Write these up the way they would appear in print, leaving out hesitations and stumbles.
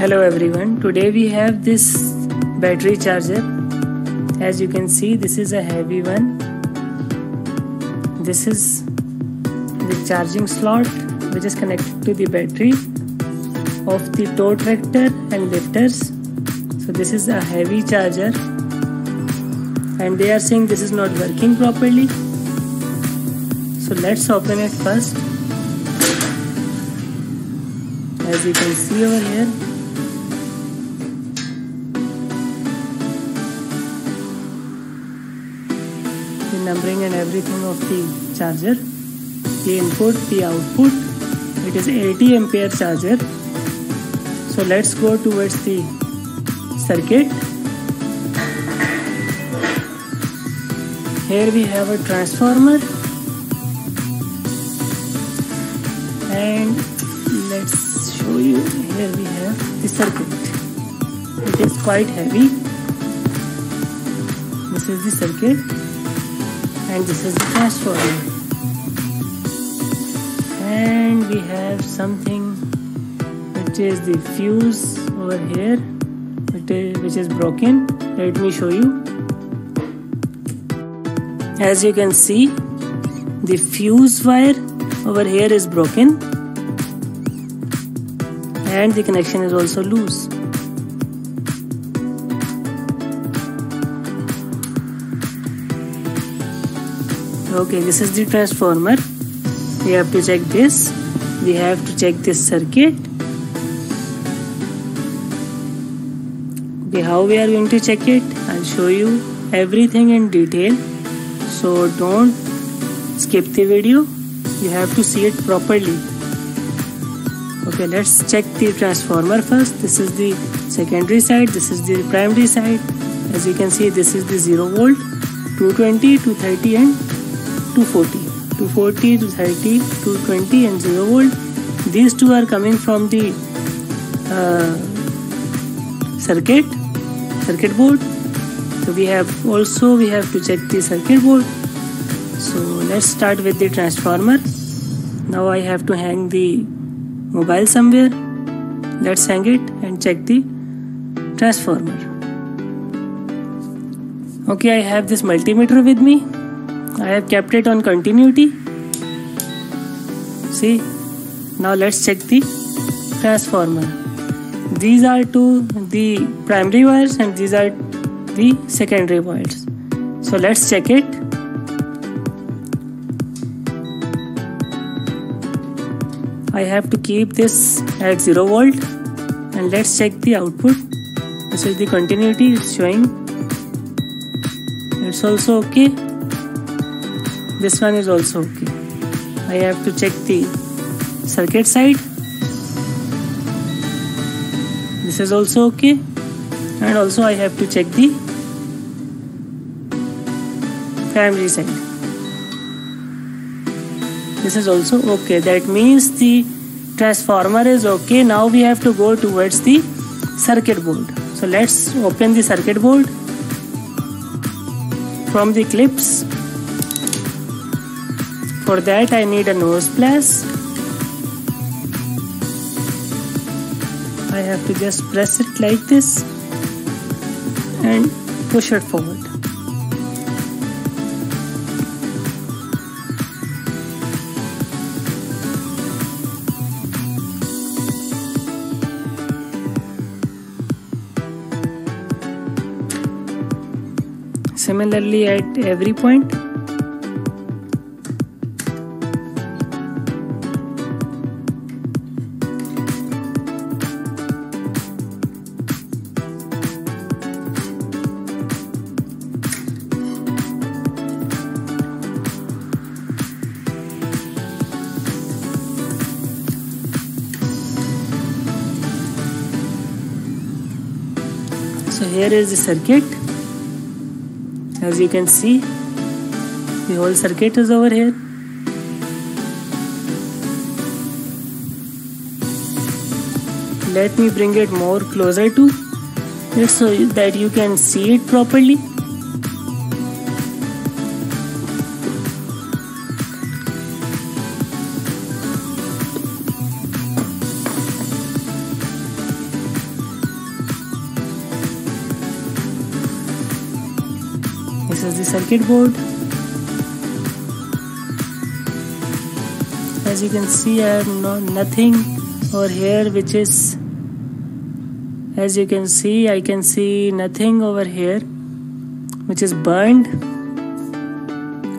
Hello everyone, today we have this battery charger. As you can see, this is a heavy one. This is the charging slot which is connected to the battery of the tow tractor and lifters. So this is a heavy charger and they are saying this is not working properly. So let's open it first. As you can see over here, the numbering and everything of the charger, the input, the output. It is 80 ampere charger. So let's go towards the circuit. Here we have a transformer, and let's show you. Here we have the circuit. It is quite heavy. This is the circuit and this is the transformer, and we have something which is the fuse over here which is broken. Let me show you. As you can see, the fuse wire over here is broken and the connection is also loose. Okay, this is the transformer. We have to check this. We have to check this circuit. Okay, how we are going to check it? I'll show you everything in detail. So don't skip the video, you have to see it properly. Okay, let's check the transformer first. This is the secondary side, this is the primary side. As you can see, this is the 0 volt, 220, 230 and 240. 240, 230, 220 and 0 volt. These two are coming from the circuit board. So we have to check the circuit board. So let's start with the transformer. Now I have to hang the mobile somewhere. Let's hang it and check the transformer. Okay, I have this multimeter with me. I have kept it on continuity. See, now let's check the transformer. These are the primary wires and these are the secondary wires. So let's check it. I have to keep this at 0 volt, and let's check the output. This is the continuity, it's showing. It's also okay. This one is also okay. I have to check the circuit side. This is also okay, and also I have to check the primary side. This is also okay. That means the transformer is okay. Now we have to go towards the circuit board. So let's open the circuit board from the clips. For that I need a nose pliers. I have to just press it like this and push it forward. Similarly at every point. So here is the circuit. As you can see, the whole circuit is over here. Let me bring it more closer to it so that you can see it properly. is the circuit board. As you can see, I have nothing over here, which is, as you can see, I can see nothing over here which is burned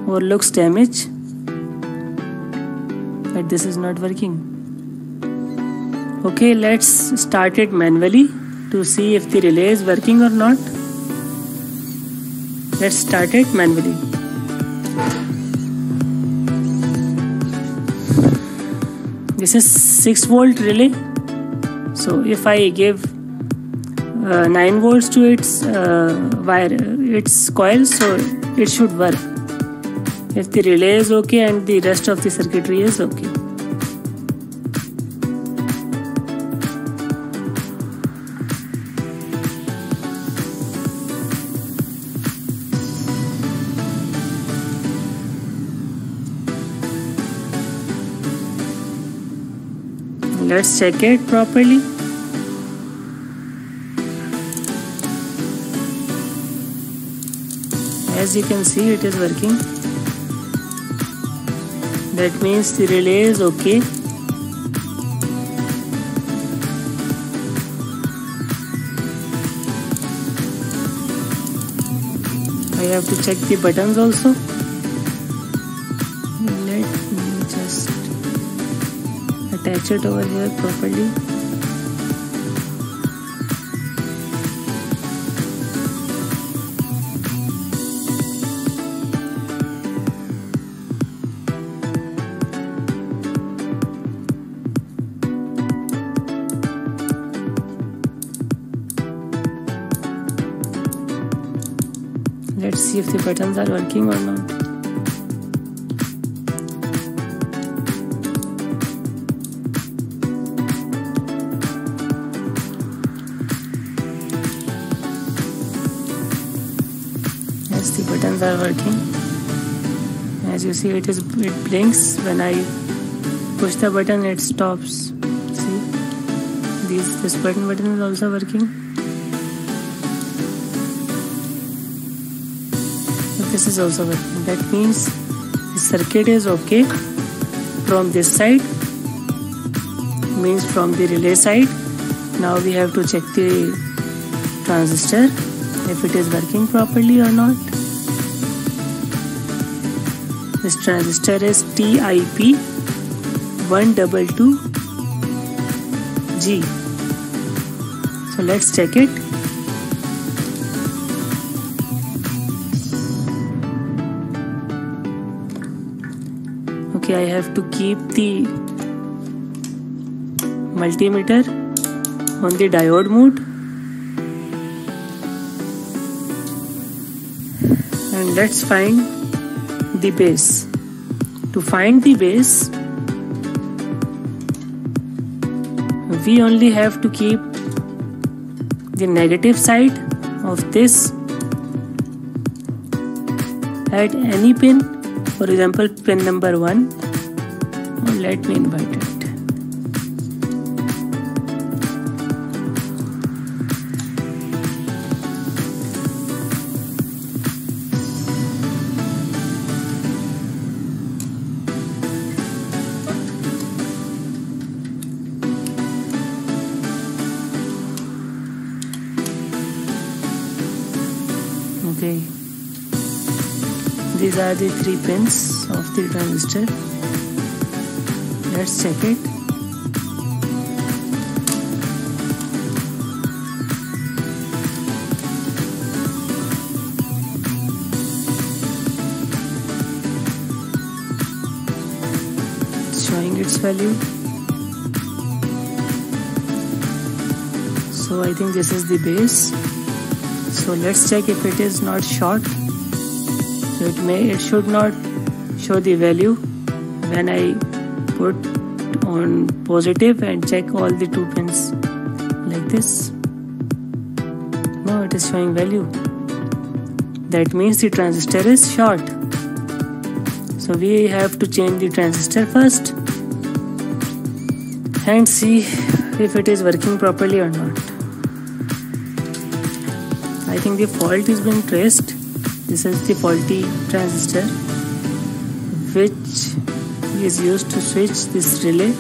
or looks damaged, but this is not working. Okay, let's start it manually to see if the relay is working or not. Let's start it manually. This is 6 volt relay, so if I give 9 volts to its wire, its coil, so it should work. If the relay is okay and the rest of the circuitry is okay. Let's check it properly. As you can see, it is working. That means the relay is okay. I have to check the buttons also. Let me just attach it over here properly. Let's see if the buttons are working or not. Yes, the buttons are working. As you see, it blinks. When I push the button, it stops. See, this button is also working. This is also working. That means the circuit is okay from this side, means from the relay side. Now we have to check the transistor if it is working properly or not. This transistor is TIP1W2G. So let's check it. I have to keep the multimeter on the diode mode, and let's find the base. To find the base, we only have to keep the negative side of this at any pin. For example, pin number 1, or let me invert it. Okay. These are the 3 pins of the transistor. Let's check it. It's showing its value. So I think this is the base. So let's check if it is not short. So it should not show the value when I put on positive and check all the 2 pins like this. No, it is showing value. That means the transistor is short. So we have to change the transistor first and see if it is working properly or not. I think the fault has been traced. This is the Golgi transistor, which is used to switch this relay,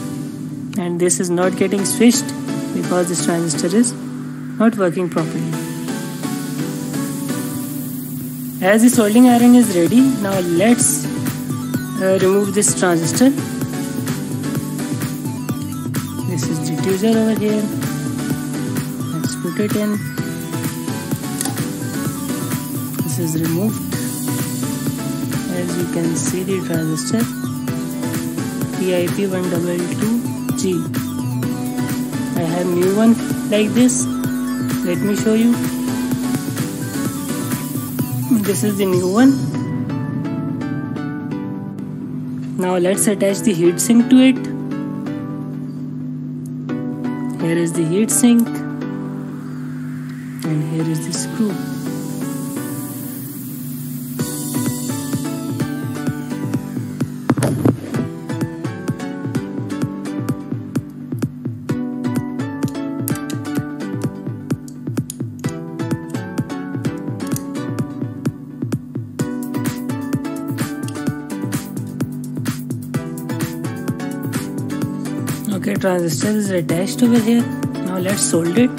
and this is not getting switched because this transistor is not working properly. As the soldering iron is ready, now let's remove this transistor. This is the diffuser over here. Let's put it in. This is removed. As you can see, the transistor TIP1W2G. I have new one like this. Let me show you. This is the new one. Now let's attach the heat sink to it. Here is the heat sink, and here is the screw. Okay, transistor is attached over here. Now let's solder it.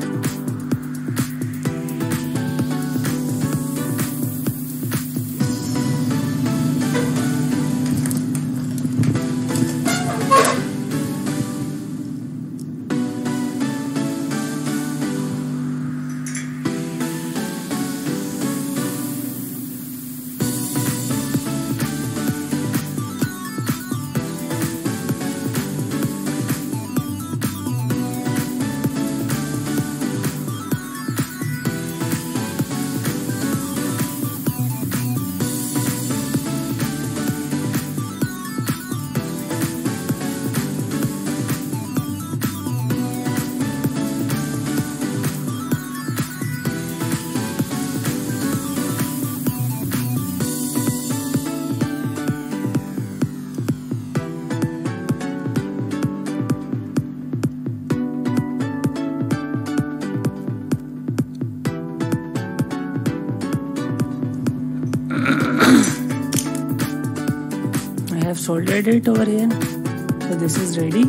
I have soldered it over here, so this is ready.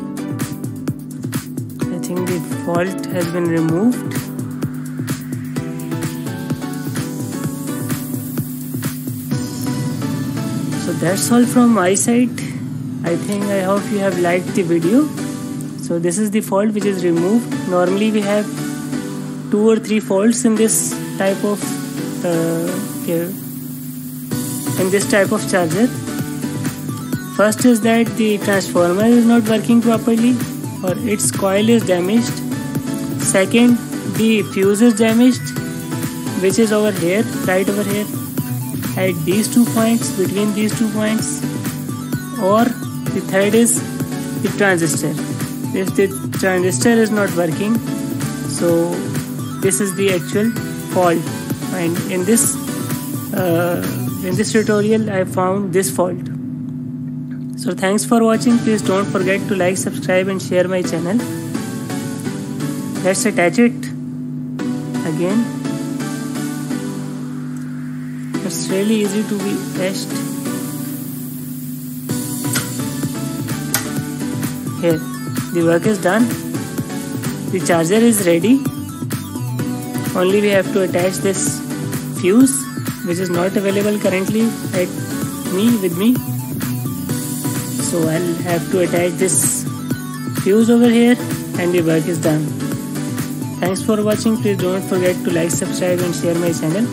I think the fault has been removed. So that's all from my side. I hope you have liked the video. So this is the fault which is removed. Normally we have 2 or 3 faults in this type of charger. First is that the transformer is not working properly, or its coil is damaged. Second, the fuse is damaged, which is over here, right over here, at these 2 points, between these 2 points. Or the third is the transistor. If the transistor is not working, so this is the actual fault. And in this tutorial, I found this fault. So thanks for watching. Please don't forget to like, subscribe and share my channel. Let's attach it again. It's really easy to be attached. Here, the work is done. The charger is ready. Only we have to attach this fuse, which is not available currently with me. So I'll have to attach this fuse over here, and the work is done. Thanks for watching. Please don't forget to like, subscribe and share my channel.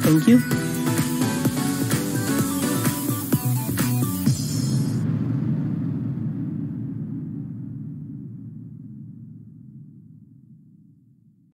Thank you.